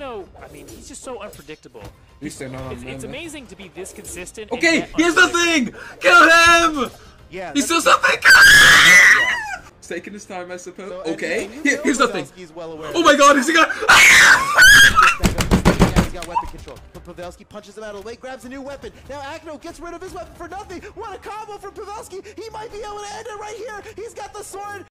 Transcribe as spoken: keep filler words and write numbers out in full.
Acno, I mean, he's just so unpredictable. At least they're not it's, on it's amazing to be this consistent. Okay, here's the thing! Kill him! Yeah, he's still something! Yeah. He's taking his time, I suppose. So, and okay, and Here, here's the thing. Well aware oh my god, is he gonna. He's got weapon control. But Pavelski punches him out of the way, grabs a new weapon. Now Acno gets rid of his weapon for nothing. What a combo from Pavelski. He might be able to end it right here. He's got the sword.